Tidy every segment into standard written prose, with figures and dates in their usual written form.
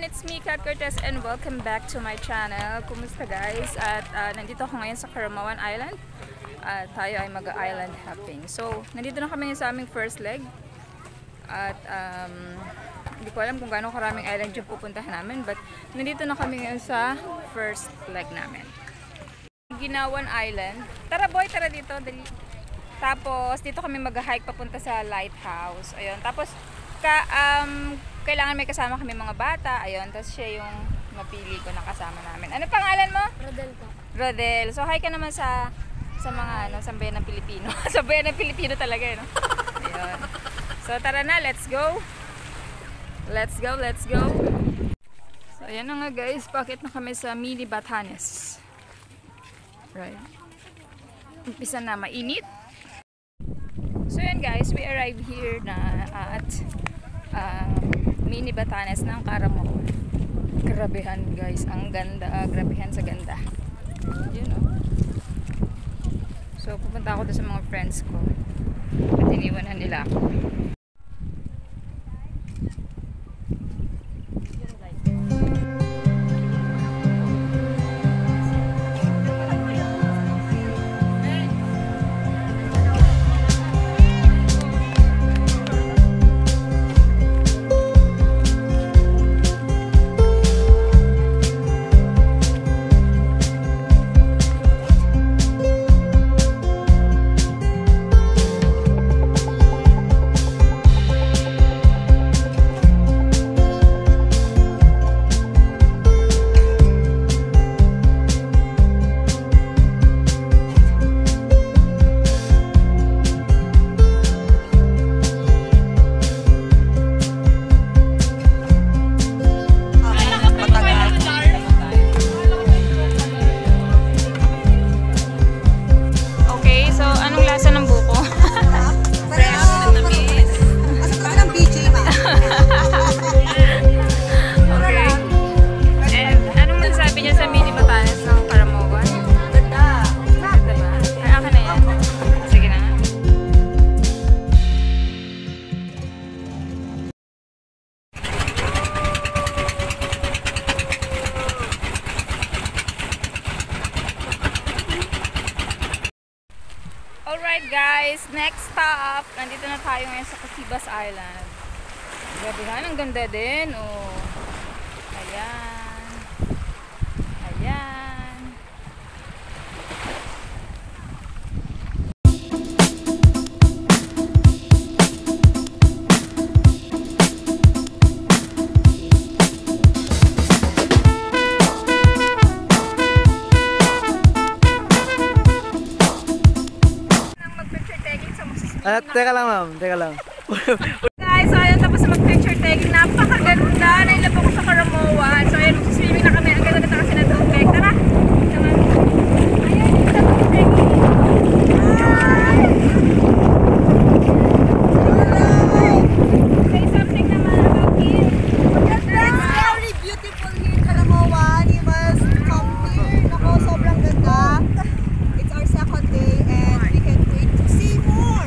everyone, it's me, Kat Cortez, and welcome back to my channel. Kumusta guys? At nandito ako ngayon sa Caramoan Island. Tayo ay mag-island hopping. So, nandito na kami sa aming first leg. At hindi ko alam kung gaano karaming island yung pupuntahan namin, but nandito na kami ngayon sa first leg namin. Guinahoan Island. Tara boy, tara dito. Dali. Tapos, dito kami mag-hike papunta sa lighthouse. Ayun. Tapos, kailangan may kasama kami mga bata. Ayun, tapos siya yung mapili ko na kasama namin. Ano pangalan mo? Rodel po. Rodel. So, hi ka naman sa mga sambayan ng Pilipino. Sambayan ng Pilipino talaga, no? Ayun. So, tara na. Let's go. Let's go, let's go. So, ayan na nga guys. Bakit na kami sa Mini Batanes. Right. Umpisa na mainit. So, yun guys. We arrived here na at Mini Batanes ng Caramoan. Grabehan guys, ang ganda, grabehan sa ganda, you know. So pupunta ako doon sa mga friends ko at iniwanan nila ako. Guys, next stop. Nandito na tayo ngayon sa Cotivas Island. Gabihan, ang ganda din. Oh. Ayan. Ayan. Teka lang ma'am, teka lang. Guys, so ayun, tapos mag-picture taking. Napakaganda, nailap ako sa Caramoan. So ayun, magsiswimming na kami. Ang ganda na kasi na tubig. Tara! Ayun, yung taking. Ay! Say something naman about it. It's very beautiful here, Caramoan. You must come here. Nako, sobrang ganda. It's our second day and we can wait to see more.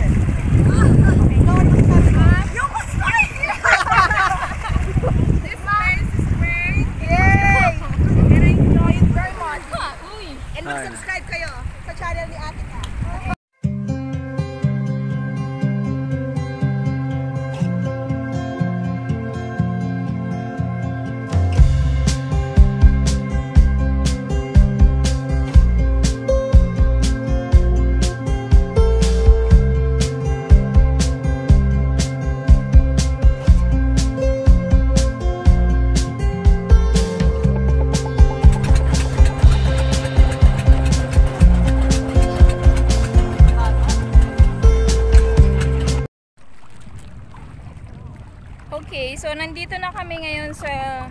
Okay, so nandito na kami ngayon sa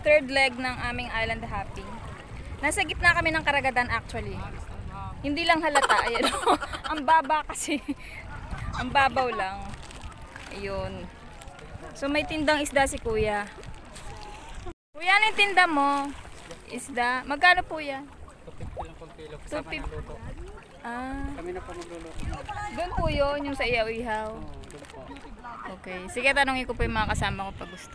third leg ng aming island hopping. Nasa gitna kami ng karagatan actually. Hindi lang halata. Ayun. Ang baba kasi. Ang babaw lang. Ayun. So may tindang isda si kuya. Kuya, ano yung tinda mo? Isda. Magkano po yan? 250 lang po kilo. Kami na po magluluto. Doon po yun, yung sa iyaw-ihaw. Okay. Sige, tanongin ko po yung mga kasama ko pag gusto.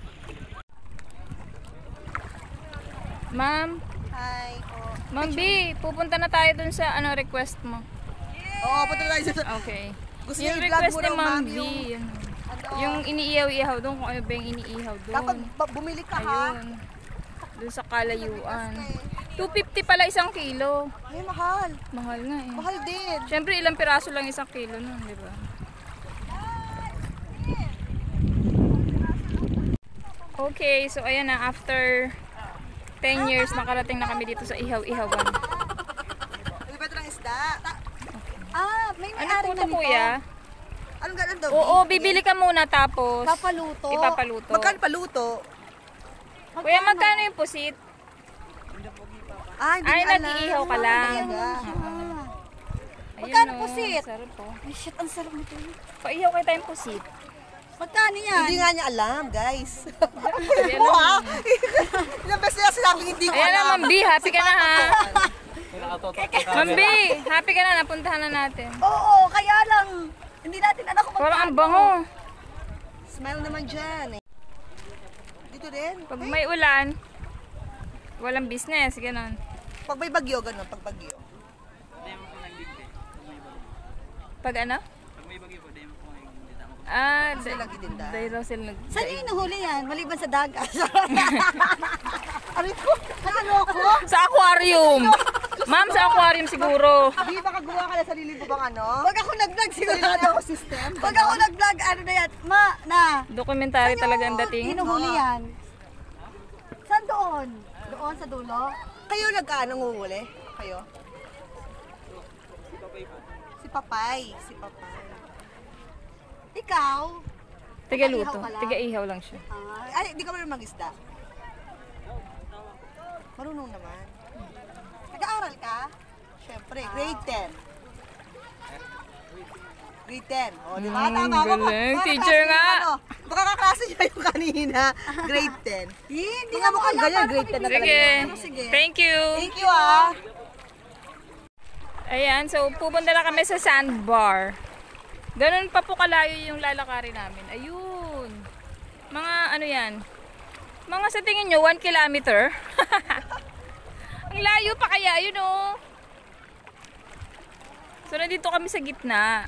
Ma'am. Hi po. Ma'am B, pupunta na tayo dun sa ano request mo. Yes. Oo, pupunta tayo sa... Okay. Gusto yung request ni Ma'am B. Yung iniihaw-ihaw doon, kung ano ba yung iniihaw doon. Dapat bumili ka ha. Ayun. Doon sa kalayuan. 250 pala isang kilo. Ay, mahal. Mahal nga eh. Mahal din. Siyempre ilang piraso lang isang kilo nun, di ba? Okay, so ayan na, after 10 years nakarating na kami dito sa Ihaw-Ihawan. Libat ng isda. Ah, may may-ari na nito. Kuya? Anong ganun daw? Oo, bibili ka muna tapos papaluto. Ipapaluto. Magkano paluto? Kuya, magkano yung pusit? Ay, nag-iihaw ka lang. Magkano pusit? Ay, shit, ang sarap nito. Paihaw kayo tayong pusit. Magkano yan? Hindi nga niya alam, guys. Alam mo ha? Ilang beses niya sinabing hindi ko alam. Ayan na, Mambi, happy ka na ha. Mambi, happy ka na, napuntahan na natin. Oo, kaya lang, hindi natin anak ko magkano. Parang ang bango. Smile naman dyan eh. Dito din. Pag may ulan, walang business, gano'n. Pag may bagyo, gano'n, pag bagyo. Pag ano? Pag may bagyo, pag demo ko. Ah, dahil raw sila nag... Saan yung inuhuli yan? Maliban sa dagat. Arit ko, nakaloko. Sa aquarium. Ma'am, sa aquarium siguro. Di ba kagawa ka na sarili mo bang ano? Pag ako nag-vlog, sigurado ako system. Pag ako nag-vlog, ano na yan? Ma, na. Dokumentary talaga ang dating. Inuhuli yan. Saan doon? Doon sa dulo? Kayo nag-anong kayo? Si Papay. Si Papay. Ikaw? Tiga-luto. Tiga-ihaw lang siya. Ay, di ka marunong mag-isda? Marunong naman. Nag-aaral ka? Siyempre, grade 10. Grade 10. O, di ba? Tama ko. Teacher nga. Baka kaklase niya yung kanina. Grade 10. Hindi nga mukhang ganyan. Grade 10 na talaga. Sige. Thank you. Thank you ah. Ayan, so pupunta na kami sa sandbar. Ganun pa po kalayo yung lalakarin namin. Ayun. Mga ano yan. Mga sa tingin nyo, 1 kilometer. Ang layo pa kaya, yun o. So nandito kami sa gitna.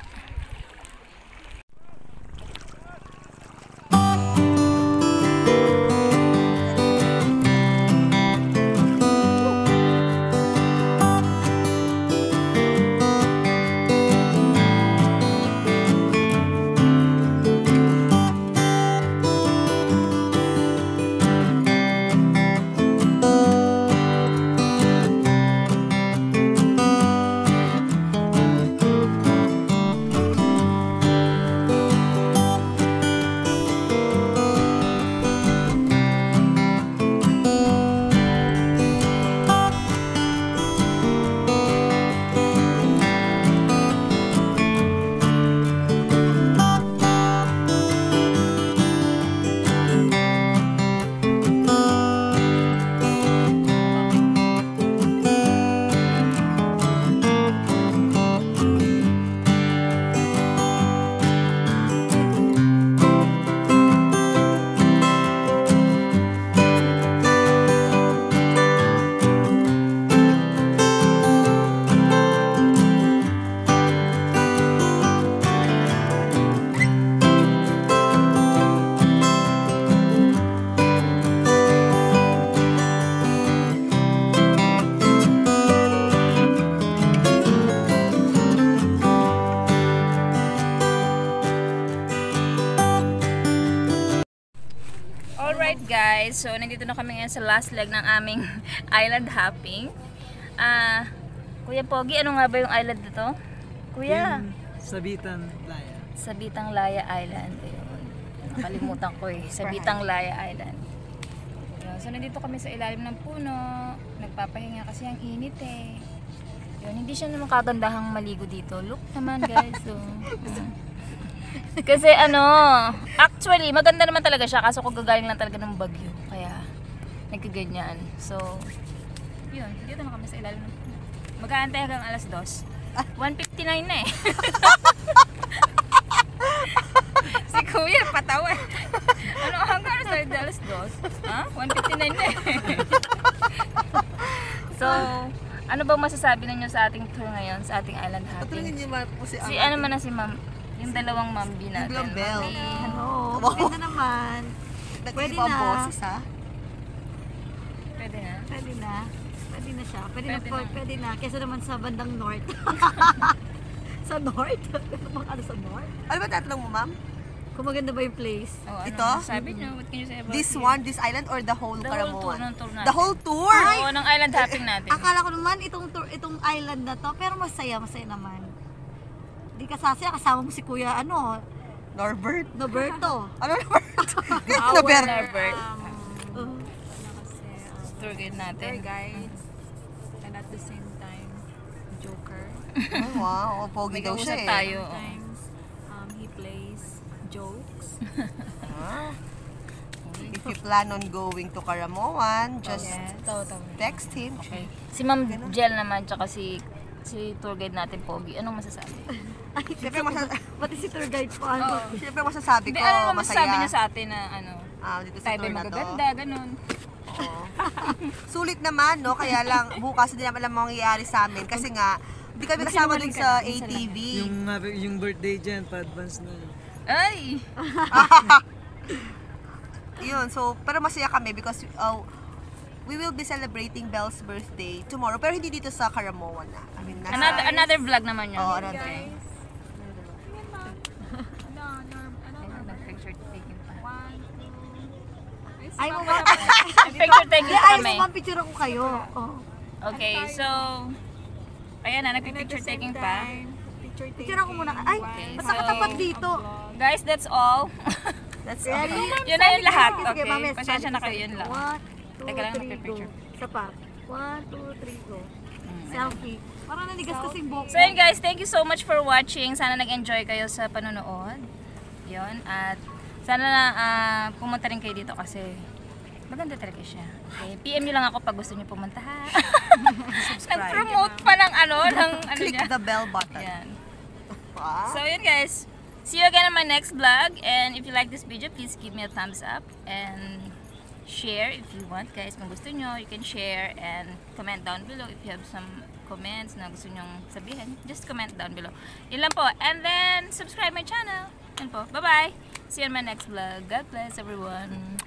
Guys, so nandito na kami ngayon sa last leg ng aming island hopping. Kuya Pogi, ano nga ba yung island dito? Kuya? Sabitang Laya. Sabitang Laya Island. Ayun. Nakalimutan ko eh. Sabitang Laya Island. Ayun. So nandito kami sa ilalim ng puno. Nagpapahinga kasi ang init eh. Ayun, hindi siya naman kagandahang maligo dito. Look naman guys. So, kasi ano, actually maganda naman talaga siya kaso kagagaling lang talaga ng bagyo kaya nagkaganyan. So, yun, dito na kami sa ilalim. Mag-aantay hanggang alas 2. 1:59 na eh. Si Kuya patawa. Ano hanggang alas 2? Ha? 1:59 na eh. Ano bang masasabi ninyo sa ating tour ngayon, sa ating island hopping? Si ano man na si ma'am, yung dalawang mambi natin. Yung Bell. Ano? Pwede naman. Pwede na. Pwede na. Pwede na. Pwede na siya. Pwede na. Kesa naman sa bandang north. Sa north? Ano sa north? Ano ba tatlong mo, ma'am? Kung maganda ba yung place? Oh, ano, ito? Sabi nyo, what can you say about this one, this island, or the whole Caramoan? The whole tour! Oo, ng island hopping natin. Akala ko naman, itong island na to, pero masaya naman. Hindi ka sasaya, kasama mo si Kuya, ano? Norberto. Ano Norberto? Our Norberto. Tour guide natin. Tour guides. And at the same time, Joker. Oh, wow, pogi daw siya eh. Nag-usap tayo. He plays jokes. If you plan on going to Caramoan, just text him. Okay. Si Ma'am Jel naman, tsaka si tour guide natin, Pogi. Anong masasabi? Siyempre pati si tour guide po. Siyempre masasabi ko, masaya. Ano masasabi niya sa atin na ano, tayo ba magaganda, ganun. Sulit naman, no? Kaya lang, bukas hindi naman alam mangyayari sa amin. Kasi nga, hindi kami kasama dun sa ATV. Yung birthday dyan, pa-advance na. Ay! Yun, so, pero masaya kami because we will be celebrating Belle's birthday tomorrow. Pero hindi dito sa Caramoan na. I mean, another vlog naman yun. Oo, another. Ay, picture taking pa kami. Ay, mapapicture ako kayo. Okay, so, ayan na, nagpipicture taking pa. Picture ako muna. Ay, basta katapat dito. Guys, that's all. That's all. Yun na yung lahat. Okay, pasensya na kayo, yun lang. 1, 2, 3, go. Sa pa. 1, 2, 3, go. Selfie. Parang nanigas kasing buko. So yun guys, thank you so much for watching. Sana nag-enjoy kayo sa panonood. Yun, at sana na pumunta rin kayo dito kasi maganda talaga siya. Okay, PM nyo lang ako pag gusto nyo pumunta ha. Nag-promote pa ng ano, click the bell button. Yan. So yun guys, see you again on my next vlog, and if you like this video, please give me a thumbs up and share if you want guys. Kung gusto nyo, you can share and comment down below if you have some comments na gusto nyong sabihin. Just comment down below. Yun lang po, and then subscribe my channel. Yan po, bye bye. See you on my next vlog. God bless everyone.